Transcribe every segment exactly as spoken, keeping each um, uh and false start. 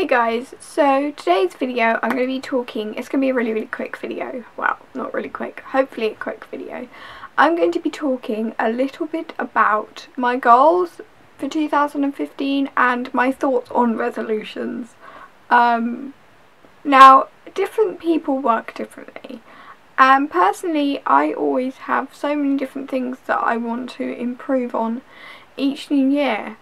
Hey guys, so today's video I'm going to be talking, it's going to be a really really quick video, well not really quick, hopefully a quick video. I'm going to be talking a little bit about my goals for two thousand fifteen and my thoughts on resolutions. Um, now different people work differently, and personally I always have so many different things that I want to improve on each new year.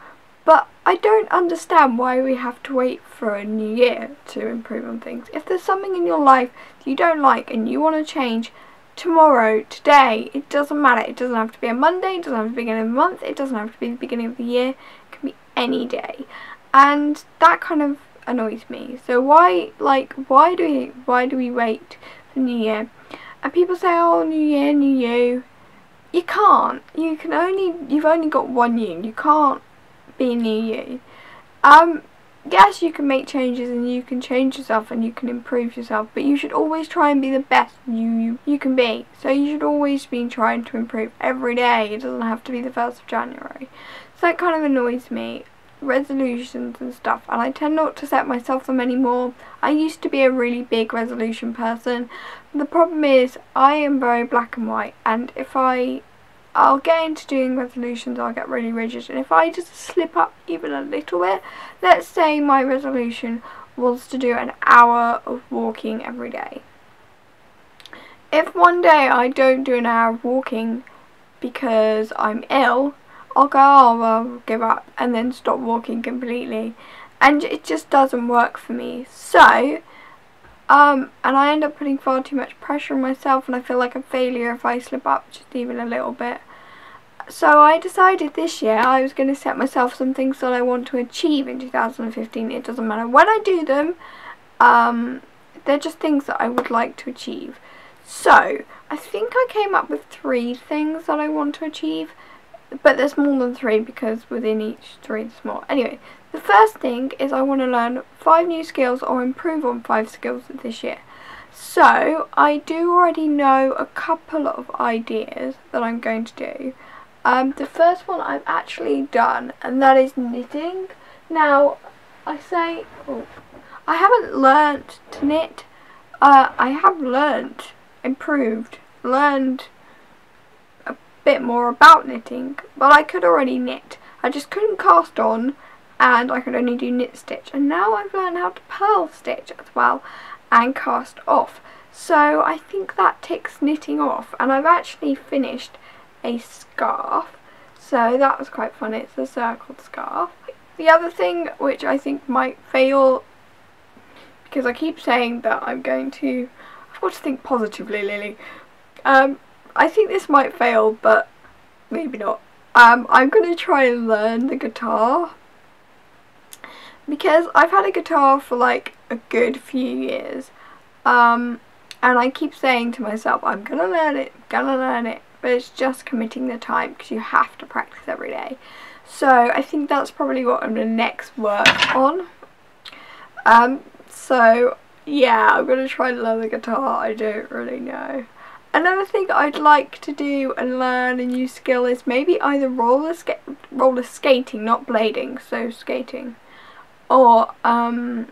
But I don't understand why we have to wait for a new year to improve on things. If there's something in your life that you don't like and you want to change tomorrow, today, it doesn't matter. It doesn't have to be a Monday, it doesn't have to be the beginning of the month, it doesn't have to be the beginning of the year. It can be any day. And that kind of annoys me. So why, like, why do we, why do we wait for new year? And people say, oh, new year, new you. You can't. You can only, you've only got one you. You can't be new you. Um, yes, you can make changes and you can change yourself and you can improve yourself, but you should always try and be the best you, you, you can be. So you should always be trying to improve every day. It doesn't have to be the first of January. So that kind of annoys me. Resolutions and stuff, and I tend not to set myself them anymore. I used to be a really big resolution person. The problem is I am very black and white, and if I I'll get into doing resolutions, I'll get really rigid, and if I just slip up even a little bit, let's say my resolution was to do an hour of walking every day. If one day I don't do an hour of walking because I'm ill, I'll go, oh well, give up, and then stop walking completely, and it just doesn't work for me. So Um, and I end up putting far too much pressure on myself, and I feel like a failure if I slip up just even a little bit. So I decided this year I was going to set myself some things that I want to achieve in two thousand fifteen. It doesn't matter when I do them, um, they're just things that I would like to achieve. So I think I came up with three things that I want to achieve, but there's more than three because within each three there's more. Anyway, the first thing is I want to learn five new skills or improve on five skills this year. So I do already know a couple of ideas that I'm going to do. Um, the first one I've actually done, and that is knitting. Now I say, oh, I haven't learnt to knit. Uh, I have learnt, improved, learned a bit more about knitting, but I could already knit. I just couldn't cast on, and I could only do knit stitch, and now I've learned how to purl stitch as well and cast off. So I think that ticks knitting off, and I've actually finished a scarf, so that was quite fun. It's a circled scarf. The other thing which I think might fail, because I keep saying that I'm going to, I've got to think positively, Lily. Um, I think this might fail, but maybe not. Um, I'm going to try and learn the guitar, because I've had a guitar for like a good few years, um, and I keep saying to myself, I'm gonna learn it, gonna learn it, but it's just committing the time, because you have to practice every day. So I think that's probably what I'm gonna next work on. Um, so yeah, I'm gonna try and learn the guitar, I don't really know. Another thing I'd like to do and learn a new skill is maybe either roller, ska roller skating, not blading, so skating, or um,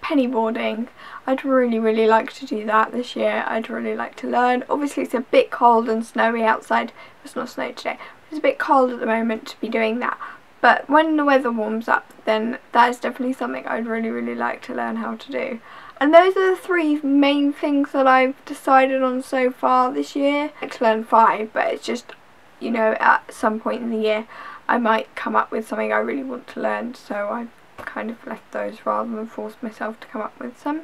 penny boarding. I'd really really like to do that this year. I'd really like to learn. Obviously it's a bit cold and snowy outside. It's not snow today. It's a bit cold at the moment to be doing that, but when the weather warms up, then that is definitely something I'd really really like to learn how to do. And those are the three main things that I've decided on so far this year. I'd like to learn five, but it's just, you know, at some point in the year I might come up with something I really want to learn, so I've kind of left those rather than force myself to come up with some.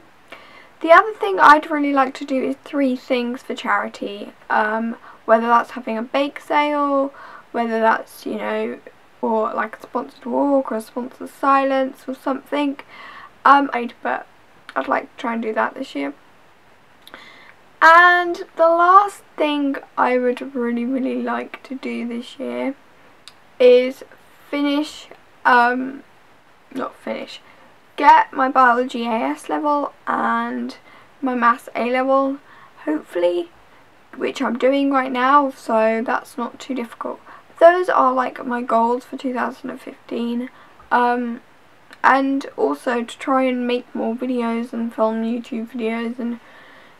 The other thing I'd really like to do is three things for charity, um, whether that's having a bake sale, whether that's, you know, or like a sponsored walk or a sponsored silence or something. Um, I'd, but I'd like to try and do that this year. And the last thing I would really really like to do this year is finish um, not finish, get my biology A S level and my maths A level, hopefully, which I'm doing right now, so that's not too difficult. Those are like my goals for two thousand fifteen, um, and also to try and make more videos and film YouTube videos and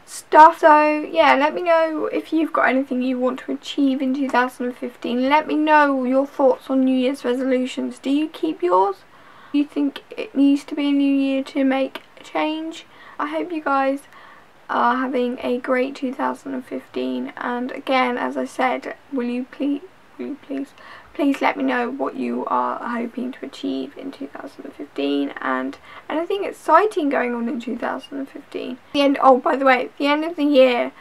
stuff. So yeah, let me know if you've got anything you want to achieve in two thousand fifteen. Let me know your thoughts on New Year's resolutions. Do you keep yours? Do you think it needs to be a new year to make a change? I hope you guys are having a great two thousand fifteen, and again, as I said, will you please will you please please let me know what you are hoping to achieve in two thousand fifteen and anything exciting going on in two thousand fifteen. The end, oh by the way, at the end of the year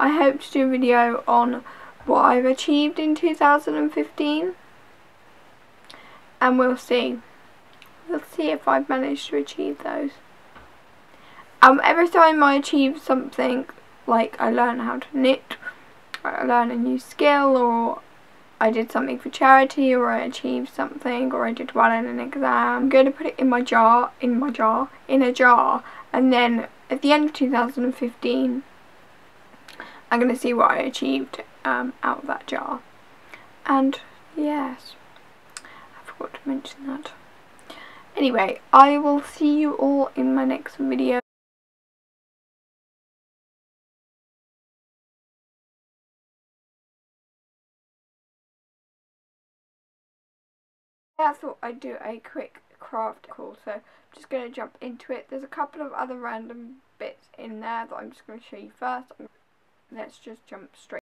I hope to do a video on what I've achieved in two thousand fifteen, and we'll see we'll see if I've managed to achieve those. Um, every time I achieve something, like I learn how to knit, or I learn a new skill, or I did something for charity, or I achieved something, or I did well in an exam, I'm going to put it in my jar, in my jar, in a jar, and then at the end of two thousand fifteen, I'm going to see what I achieved um, out of that jar. And yes, I forgot to mention that. Anyway, I will see you all in my next video. I thought I'd do a quick craft call, so I'm just going to jump into it. There's a couple of other random bits in there that I'm just going to show you first. Let's just jump straight.